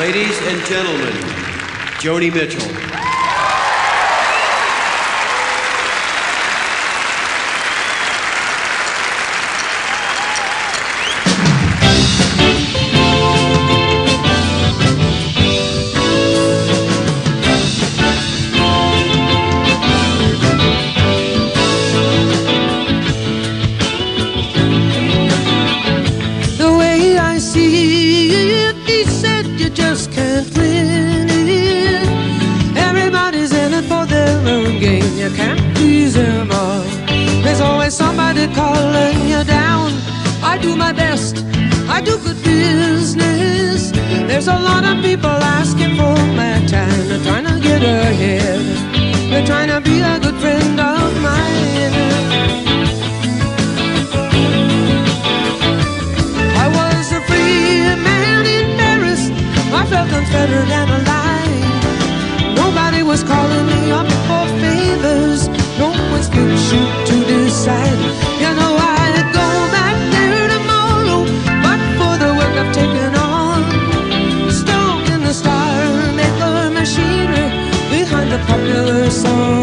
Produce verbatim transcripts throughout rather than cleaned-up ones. Ladies and gentlemen, Joni Mitchell. Calling you down, I do my best, I do good business. There's a lot of people asking for my time. They're trying to get ahead, they're trying to be a good friend of mine. I was a free man in Paris, I felt unfettered and alive. Nobody was calling me up for favors, no one's been shooting to decide. Popular song.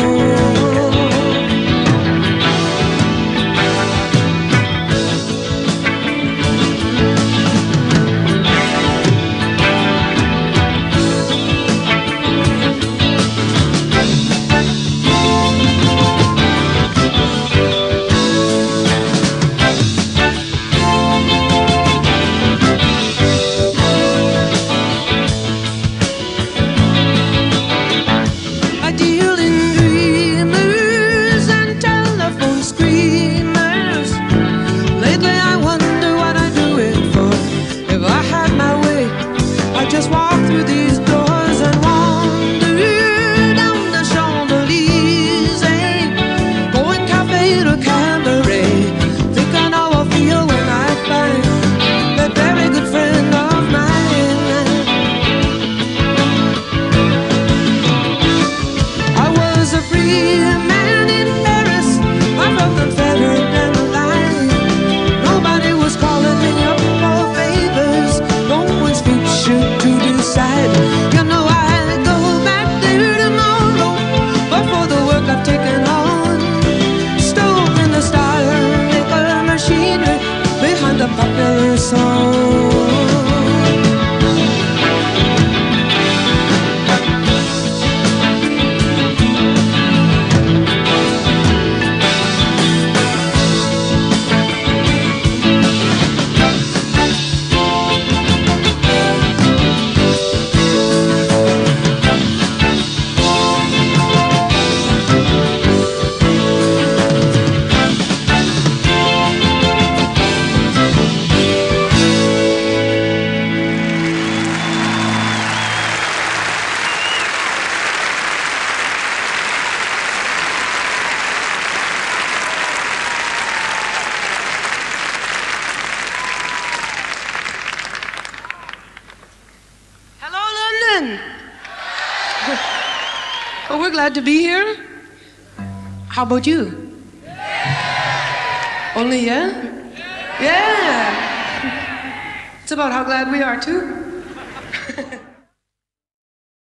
Well, we're glad to be here. How about you? Yeah. Only yeah? Yeah. Yeah. It's about how glad we are too.